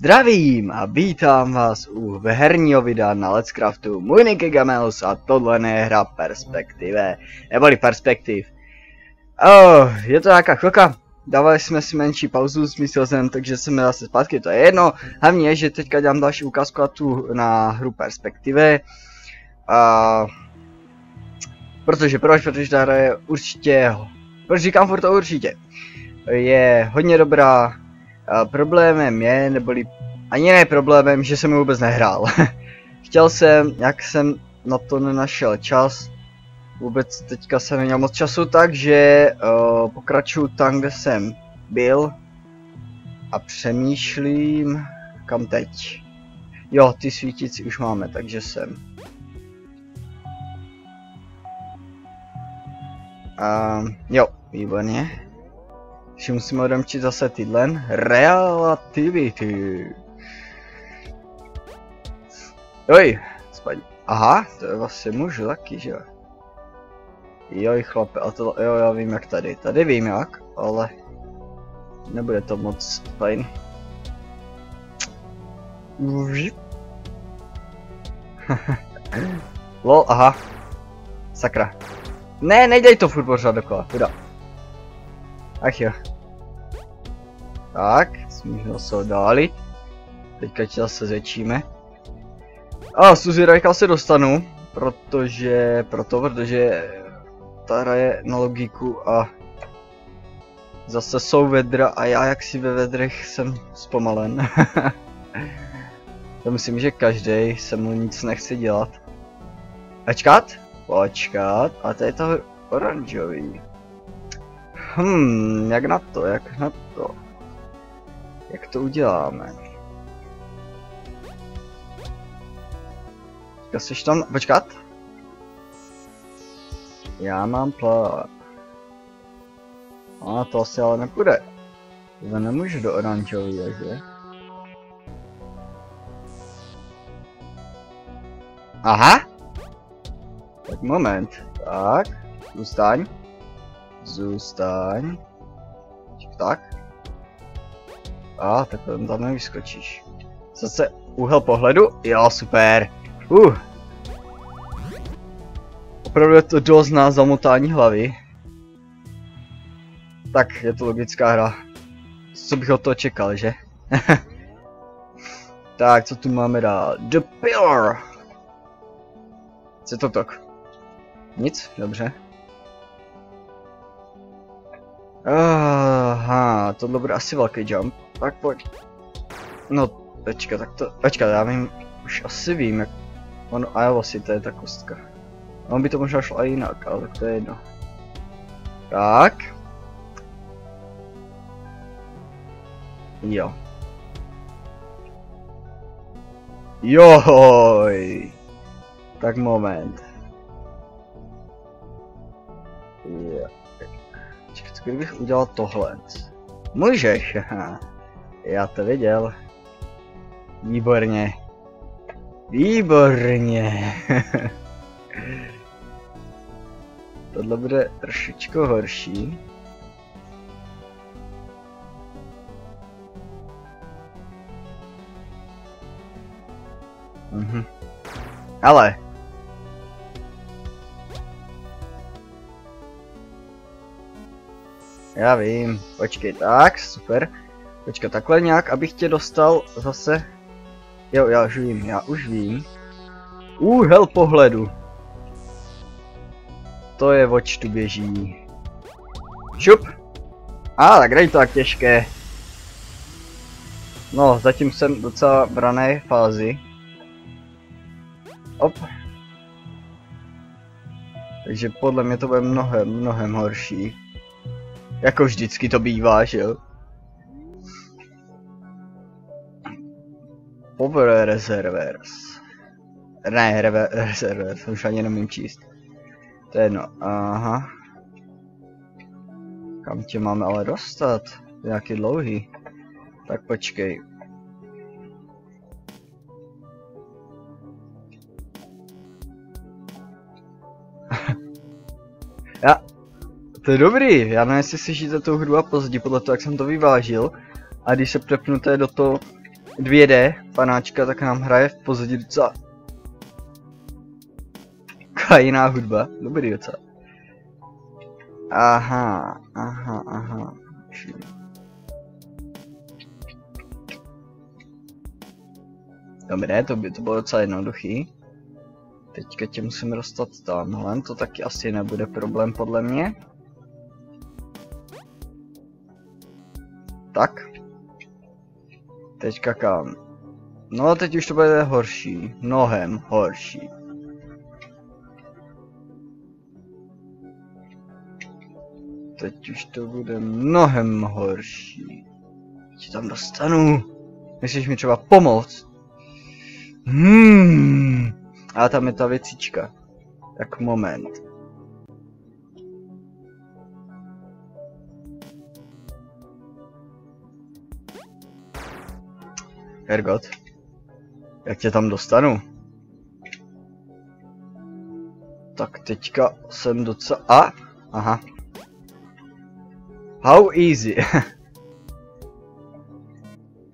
Zdravím a vítám vás u herního videa na Let's Craftu Municky Gamels a tohle je hra Perspective, neboli Perspective. Je to nějaká chvilka, dávali jsme si menší pauzu s myslem, takže jsme zase zpátky, to je jedno. Hlavně je, že teďka dělám další ukázku na hru Perspective. Protože ta hra je určitě, proč říkám furt to určitě, je hodně dobrá. Problémem je, neboli ani ne problémem, že jsem ji vůbec nehrál. Chtěl jsem, jak jsem na to nenašel čas, vůbec teďka jsem neměl moc času, takže pokračuju tam, kde jsem byl a přemýšlím, kam teď. Jo, ty svítici už máme, takže jsem. Jo, výborně. Že musíme odemčit zase tyhle Relativity. Joj, spadí. Aha, to vlastně můžu taky, že jo. Joj, chlape, a to, jo, já vím jak tady. Tady vím jak, ale nebude to moc fajn. Lol, aha. Sakra. Ne, nejdej to furt pořád dokola, kuda. Ach jo. Tak, smířil se ho dálit. Teďka ti zase zvětšíme. A Suzy Rajka se dostanu, protože ta hra je na logiku a zase jsou vedra a já jaksi ve vedrech jsem zpomalen. To myslím, že každej se mu nic nechce dělat. Ačkat? Počkat. A tady je to oranžový. Jak na to? Jak to uděláme? Chceš tam počkat? Já mám plán. A to asi ale nepůjde. Já nemůžu do oranžového, že? Aha! Tak moment. Tak, zůstaň. Zůstaň. Tak. A tak tam nevyskočíš. Zase úhel pohledu. Jo, super. Opravdu je to dost na zamotání hlavy. Tak, je to logická hra. Co bych od toho čekal, že? Tak, co tu máme dál? The Pillar. Co je to tak? Nic? Dobře. Aha, tohle bude asi velký jump. Tak pojď. No, počka, tak to. Počka, já vím, už asi vím, jak. Ono, a jo, asi to je ta kostka. On by to možná šlo i jinak, ale to je jedno. Tak. Jo. Joj. Tak moment. Yeah. Kdybych udělal tohle. Můžeš, já to viděl. Výborně. Výborně. Tohle bude trošičku horší. Ale. Já vím, počkej, tak, super. Počkej, takhle nějak, abych tě dostal zase. Jo, já už vím. Úhel pohledu. To je oč tu běží. Šup. A tak není to tak těžké. No, zatím jsem docela v rané fázi. Op. Takže podle mě to bude mnohem horší. Jako vždycky to bývá, že jo? Power Reservers. Ne, Reservers, už ani nemůžu číst. To je jedno, aha. Kam tě máme ale dostat? Nějaký dlouhý. Tak počkej. Já. To je dobrý, já nevím, jestli si žijete tu hru a pozdě podle toho, jak jsem to vyvážil. A když se přepnu do toho 2D panáčka, tak nám hraje v pozadí docela jiná hudba, dobrý docela. Aha. Dobré, to by to bylo docela jednoduchý. Teďka tě musím dostat tamhle, to taky asi nebude problém podle mě. Tak. Teďka kam? No a teď už to bude horší, mnohem horší. Teď už to bude mnohem horší. Ti tam dostanu. Myslíš mi třeba pomoct? A tam je ta věcička. Tak moment. Hergot. Jak tě tam dostanu? Tak teďka jsem docela... A? Aha. How easy.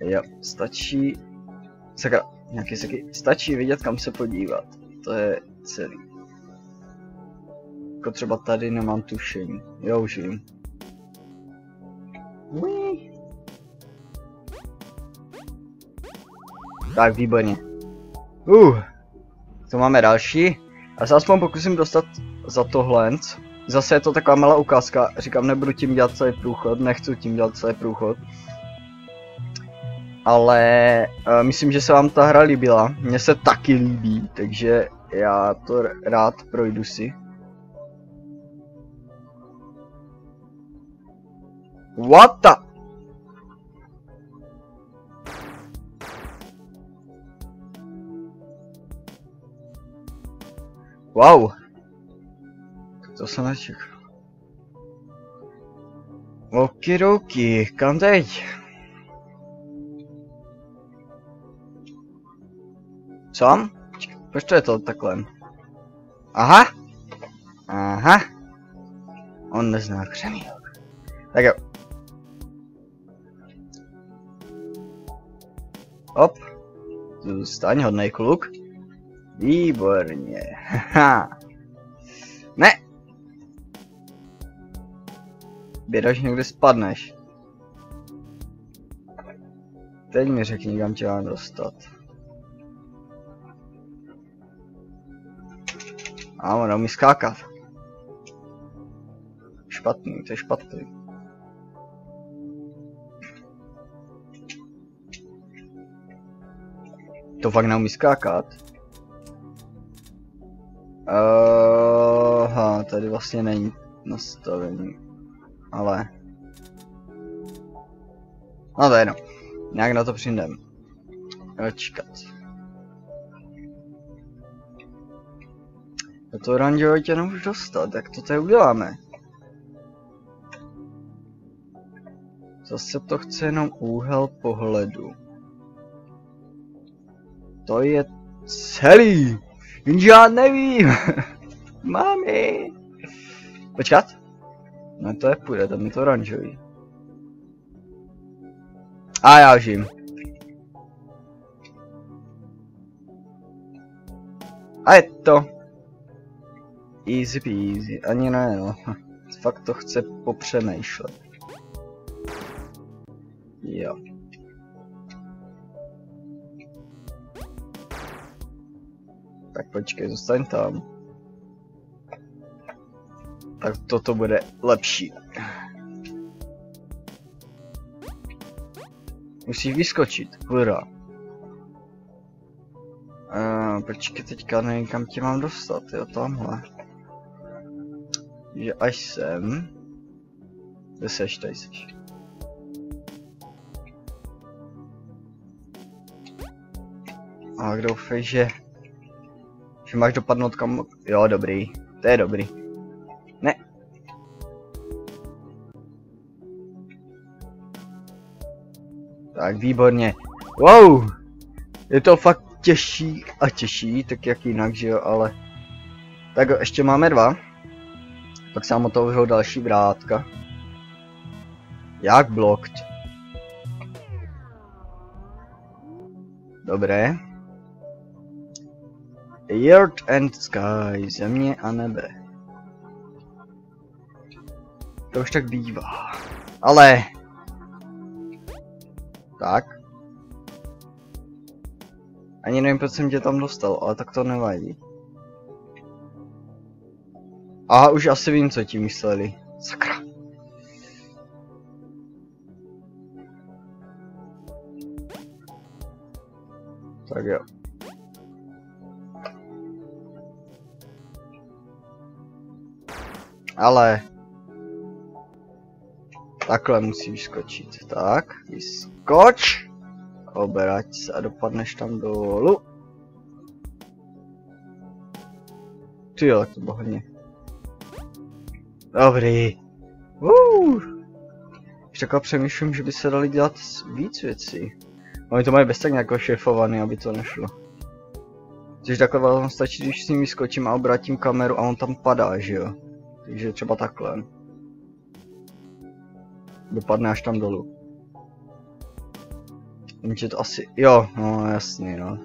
Jo, stačí... Sakra, nějaký seky. Stačí vidět, kam se podívat. To je celý. Jako třeba tady nemám tušení. Jo, už vím. Tak, výborně. To máme další. Já se aspoň pokusím dostat za tohle. Zase je to taková malá ukázka, říkám, nebudu tím dělat celý průchod, nechci tím dělat celý průchod. Ale myslím, že se vám ta hra líbila, mně se taky líbí, takže já to rád projdu si. What the... Wow! To jsem nečekal. Okidoki, kam teď? Co? Proč to je to takhle? Aha! Aha! On nezná křemílok. Tak jo. Hop. Zůstaň, hodnej kluk. Výborně. Haha. Ne! Běda, že někde spadneš. Teď mi řekni, kam tě mám dostat. A on umí skákat. Špatný, to je špatný. To fakt neumí skákat. Aha, tady vlastně není nastavení. Ale... No to je jedno. Nějak na to přijdem. Počkat. Do toho randěho tě nemůžu dostat, tak to tady uděláme. Zase to chce jenom úhel pohledu. To je celý. Jenže já nevím. Mami. Počkat. No to je půjde, tam je to oranžový. A já žijím. A je to. Easy peasy, ani ne no. Fakt to chce popřemýšlet. Jo. Tak počkej, zůstaň tam. Tak toto bude lepší. Musíš vyskočit, hurá. Počkej, teďka nevím, kam tě mám dostat, jo, tamhle. Že až sem. Kde seš, tady seš. A doufej, že máš dopadnout kam... Jo, dobrý, to je dobrý. Tak výborně. Wow! Je to fakt těžší a těžší, tak jak jinak, že jo, ale... Tak ještě máme dva. Pak se nám otevřou další vrátka. Jak blocked. Dobré. Earth and Sky, země a nebe. To už tak bývá. Ale... Tak. Ani nevím, proč jsem tě tam dostal, ale tak to nevadí. Aha, už asi vím, co ti mysleli. Sakra. Tak jo. Ale... Takhle musíš skočit. Tak, skoč. Obrať se a dopadneš tam dolů. Ty jo, to bylo hodně. Dobrý. Už takhle přemýšlím, že by se dali dělat víc věcí. Oni to mají bez tak nějak šéfovaný, aby to nešlo. Což takhle vám stačí, když s ním vyskočím a obrátím kameru a on tam padá, že jo. Takže třeba takhle. Dopadne až tam dolů. Může to asi... Jo, no jasný, no.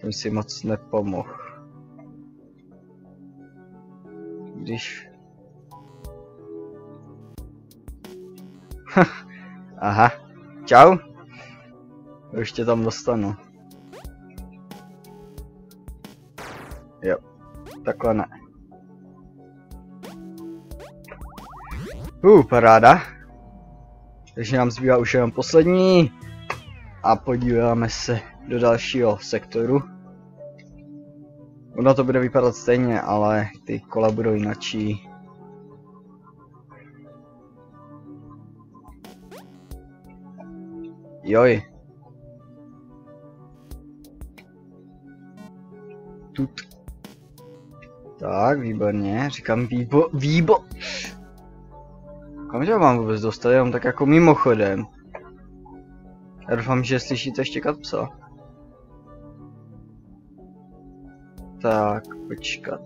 Jsem si moc nepomohl. Když... Aha. Čau. Už tě tam dostanu. Jo. Takhle ne. Paráda. Takže nám zbývá už jenom poslední. A podíváme se do dalšího sektoru. Ono to bude vypadat stejně, ale ty kola budou jinačí. Joj. Tut. Tak, výborně. Říkám výbo. Kamže mám vůbec dostat, jenom tak jako mimochodem. Já doufám, že slyšíte štěkat psa. Tak, počkat.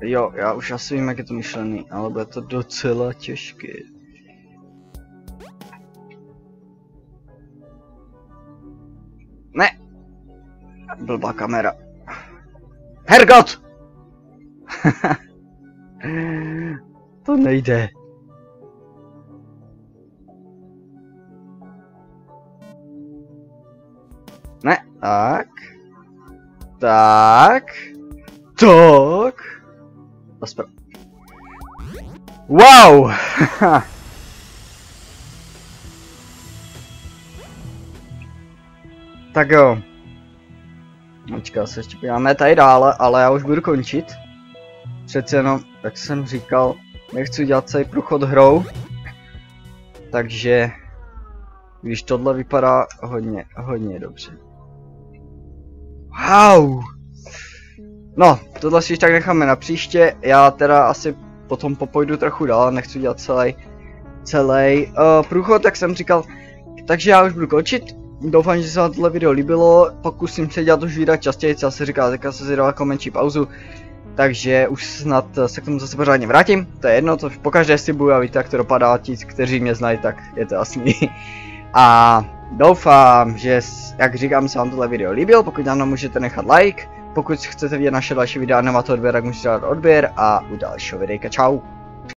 Jo, já už asi vím, jak je to myšlený, ale bude to docela těžké. Ne! Blbá kamera. Hergot! To nejde. Ne, tak. Tak. Tak. Wow! Tak jo. Počká, se ještě podíváme tady dále, ale já už budu končit. Přece jenom, jak jsem říkal, nechci dělat celý průchod hrou. Takže... Když tohle vypadá hodně, hodně dobře. Wow! No, tohle si tak necháme na příště, já teda asi potom popojdu trochu dál, nechci dělat celý průchod, jak jsem říkal. Takže já už budu končit, doufám, že se vám tohle video líbilo, pokusím se dělat už výdat častěji, co se říká, teďka se dělala menší pauzu. Takže už snad se k tomu zase pořádně vrátím, to je jedno, to pokaždé si budu a víte, jak to dopadá, ti, kteří mě znají, tak je to jasný. A doufám, že, jak říkám, se vám tohle video líbilo, pokud nám můžete nechat like. Pokud chcete vidět naše další videa nebo to odběr, tak můžete dát odběr a u dalšího videa. Čau!